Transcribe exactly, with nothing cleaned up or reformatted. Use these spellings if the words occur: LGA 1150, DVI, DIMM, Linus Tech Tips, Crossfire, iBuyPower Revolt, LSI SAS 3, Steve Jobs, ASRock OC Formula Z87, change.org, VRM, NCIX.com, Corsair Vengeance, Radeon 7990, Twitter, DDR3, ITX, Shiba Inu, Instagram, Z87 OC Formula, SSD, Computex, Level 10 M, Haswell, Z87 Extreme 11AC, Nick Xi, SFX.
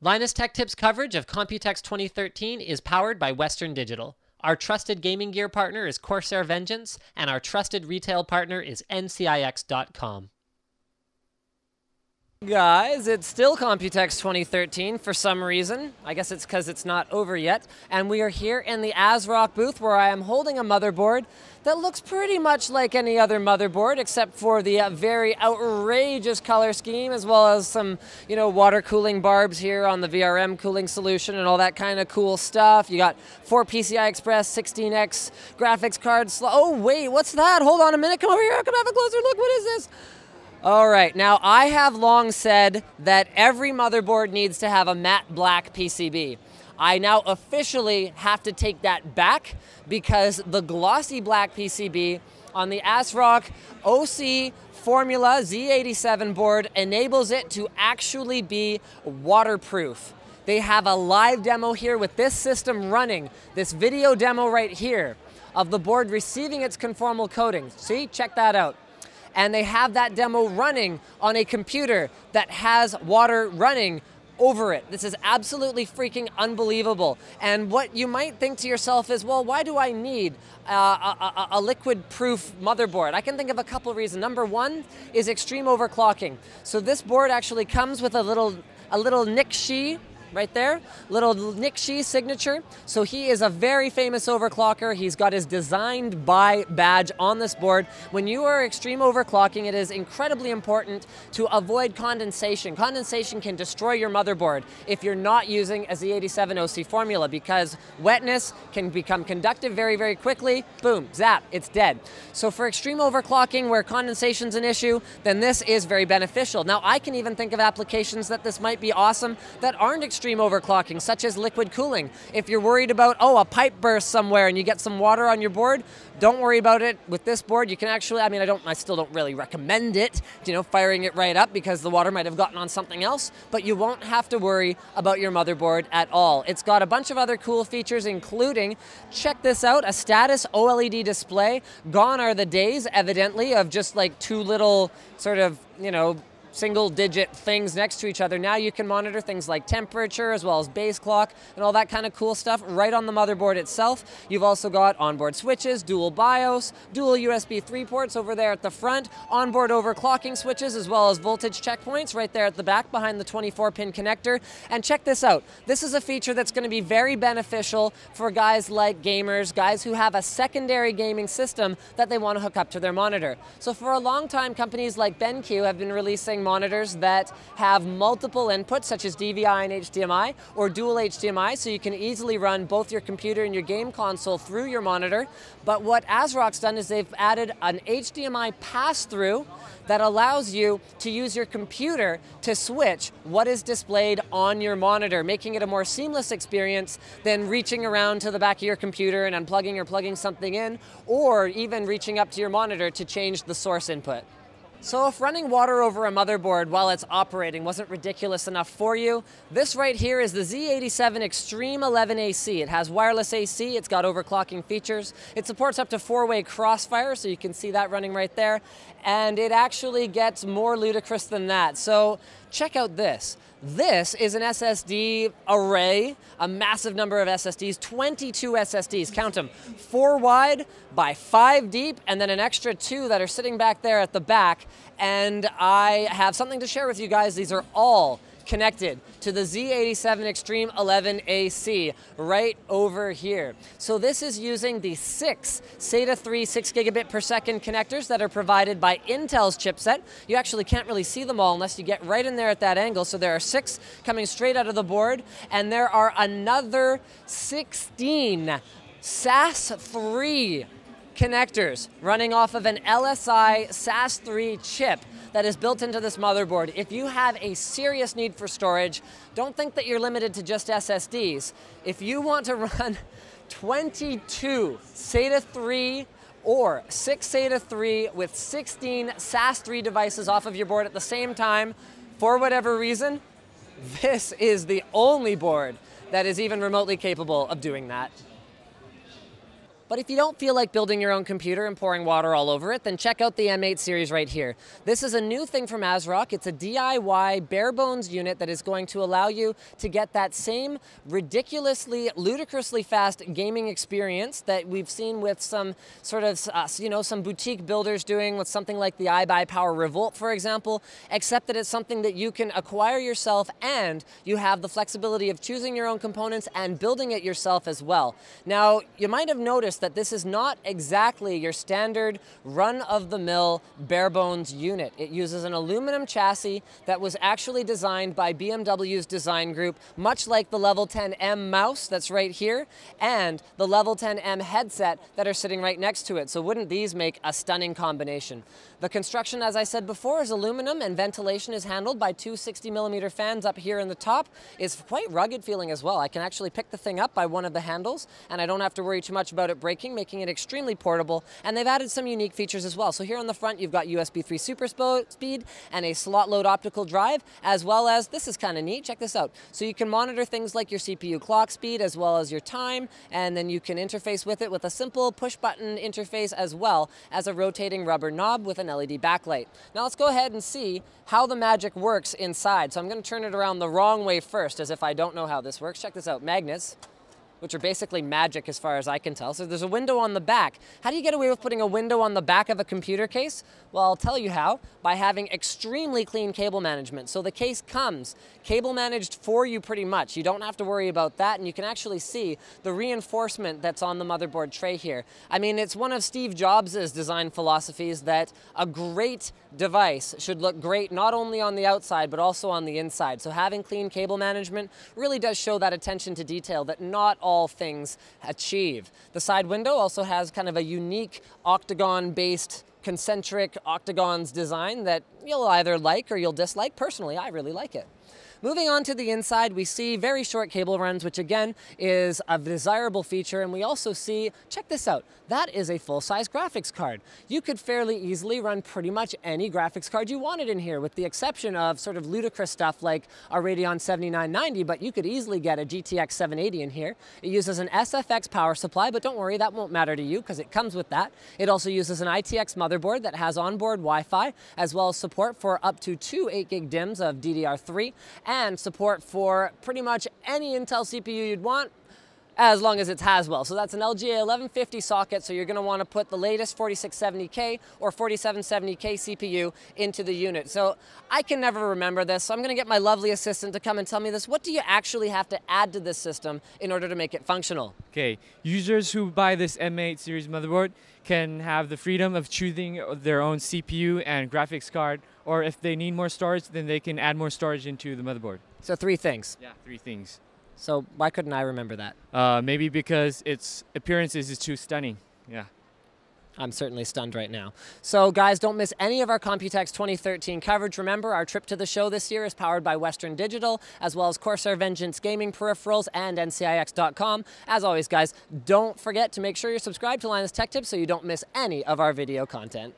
Linus Tech Tips coverage of Computex twenty thirteen is powered by Western Digital. Our trusted gaming gear partner is Corsair Vengeance, and our trusted retail partner is N C I X dot com. Guys, it's still Computex twenty thirteen for some reason. I guess it's because it's not over yet. And we are here in the ASRock booth where I am holding a motherboard that looks pretty much like any other motherboard, except for the uh, very outrageous color scheme, as well as some, you know, water cooling barbs here on the V R M cooling solution and all that kind of cool stuff. You got four P C I Express, sixteen X graphics card slot. Oh wait, what's that? Hold on a minute. Come over here. Come have a closer look. What is this? All right, now I have long said that every motherboard needs to have a matte black P C B. I now officially have to take that back because the glossy black P C B on the ASRock O C Formula Z eighty-seven board enables it to actually be waterproof. They have a live demo here with this system running, this video demo right here of the board receiving its conformal coating. See, check that out. And they have that demo running on a computer that has water running over it. This is absolutely freaking unbelievable. And what you might think to yourself is, well, why do I need uh, a, a, a liquid-proof motherboard? I can think of a couple reasons. Number one is extreme overclocking. So this board actually comes with a little, a little Nick Xi right there, little Nick Xi signature. So he is a very famous overclocker. He's got his designed by badge on this board. When you are extreme overclocking, it is incredibly important to avoid condensation. Condensation can destroy your motherboard if you're not using a Z eighty-seven O C formula, because wetness can become conductive very, very quickly. Boom, zap, it's dead. So for extreme overclocking where condensation's an issue, then this is very beneficial. Now I can even think of applications that this might be awesome that aren't extreme Extreme overclocking, such as liquid cooling. If you're worried about, oh, a pipe burst somewhere and you get some water on your board, don't worry about it with this board. You can actually, I mean, I don't, I still don't really recommend it, you know, firing it right up because the water might have gotten on something else, but you won't have to worry about your motherboard at all. It's got a bunch of other cool features, including, check this out, a status OLED display. Gone are the days, evidently, of just like two little sort of, you know, single digit things next to each other. Now you can monitor things like temperature as well as base clock and all that kind of cool stuff right on the motherboard itself. You've also got onboard switches, dual BIOS, dual U S B three ports over there at the front, onboard overclocking switches as well as voltage checkpoints right there at the back behind the twenty-four pin connector. And check this out. This is a feature that's going to be very beneficial for guys like gamers, guys who have a secondary gaming system that they want to hook up to their monitor. So for a long time, companies like BenQ have been releasing monitors that have multiple inputs such as D V I and H D M I or dual H D M I, so you can easily run both your computer and your game console through your monitor. But what ASRock's done is they've added an H D M I pass-through that allows you to use your computer to switch what is displayed on your monitor, making it a more seamless experience than reaching around to the back of your computer and unplugging or plugging something in, or even reaching up to your monitor to change the source input. So if running water over a motherboard while it's operating wasn't ridiculous enough for you, this right here is the Z eighty-seven Extreme eleven A C. It has wireless A C, it's got overclocking features, it supports up to four-way crossfire, so you can see that running right there, and it actually gets more ludicrous than that. So check out this. This is an S S D array, a massive number of S S Ds, twenty-two S S Ds, count them, four wide by five deep, and then an extra two that are sitting back there at the back. And I have something to share with you guys. These are all connected to the Z eighty-seven Extreme eleven A C right over here. So this is using the six SATA three six gigabit per second connectors that are provided by Intel's chipset. You actually can't really see them all unless you get right in there at that angle. So there are six coming straight out of the board, and there are another sixteen S A S three connectors running off of an L S I S A S three chip that is built into this motherboard. If you have a serious need for storage, don't think that you're limited to just S S Ds. If you want to run twenty-two SATA three or six SATA three with sixteen S A S three devices off of your board at the same time, for whatever reason, this is the only board that is even remotely capable of doing that. But if you don't feel like building your own computer and pouring water all over it, then check out the M eight series right here. This is a new thing from ASRock. It's a D I Y bare bones unit that is going to allow you to get that same ridiculously, ludicrously fast gaming experience that we've seen with some sort of, uh, you know, some boutique builders doing with something like the iBuyPower Revolt, for example, except that it's something that you can acquire yourself and you have the flexibility of choosing your own components and building it yourself as well. Now, you might have noticed that this is not exactly your standard run-of-the-mill bare-bones unit. It uses an aluminum chassis that was actually designed by B M W's design group, much like the Level ten M mouse that's right here, and the Level ten M headset that are sitting right next to it. So wouldn't these make a stunning combination? The construction, as I said before, is aluminum, and ventilation is handled by two sixty millimeter fans up here in the top. It's quite rugged feeling as well. I can actually pick the thing up by one of the handles, and I don't have to worry too much about it breaking, making it extremely portable. And they've added some unique features as well. So here on the front, you've got U S B three super speed and a slot load optical drive, as well as, this is kind of neat, check this out. So you can monitor things like your C P U clock speed, as well as your time, and then you can interface with it with a simple push button interface, as well as a rotating rubber knob with an L E D backlight. Now let's go ahead and see how the magic works inside. So I'm going to turn it around the wrong way first, as if I don't know how this works. Check this out, magnets, which are basically magic as far as I can tell. So there's a window on the back. How do you get away with putting a window on the back of a computer case? Well, I'll tell you how, by having extremely clean cable management. So the case comes cable managed for you pretty much. You don't have to worry about that, and you can actually see the reinforcement that's on the motherboard tray here. I mean, it's one of Steve Jobs' design philosophies that a great device should look great not only on the outside, but also on the inside. So having clean cable management really does show that attention to detail that not all all things achieve. The side window also has kind of a unique octagon-based concentric octagons design that you'll either like or you'll dislike. Personally, I really like it. Moving on to the inside, we see very short cable runs, which again is a desirable feature, and we also see, check this out, that is a full-size graphics card. You could fairly easily run pretty much any graphics card you wanted in here, with the exception of sort of ludicrous stuff like a Radeon seventy-nine ninety, but you could easily get a G T X seven eighty in here. It uses an S F X power supply, but don't worry, that won't matter to you because it comes with that. It also uses an I T X motherboard that has onboard Wi-Fi, as well as support for up to two eight gig DIMMs of D D R three, and support for pretty much any Intel C P U you'd want, as long as it's Haswell. So that's an L G A eleven fifty socket, so you're gonna wanna put the latest forty-six seventy K or forty-seven seventy K C P U into the unit. So I can never remember this, so I'm gonna get my lovely assistant to come and tell me this. What do you actually have to add to this system in order to make it functional? Okay, users who buy this M eight series motherboard can have the freedom of choosing their own C P U and graphics card, or if they need more storage, then they can add more storage into the motherboard. So three things. Yeah, three things. So why couldn't I remember that? Uh, maybe because its appearance is too stunning. Yeah. I'm certainly stunned right now. So guys, don't miss any of our Computex twenty thirteen coverage. Remember, our trip to the show this year is powered by Western Digital, as well as Corsair Vengeance gaming peripherals and N C I X dot com. As always, guys, don't forget to make sure you're subscribed to Linus Tech Tips so you don't miss any of our video content.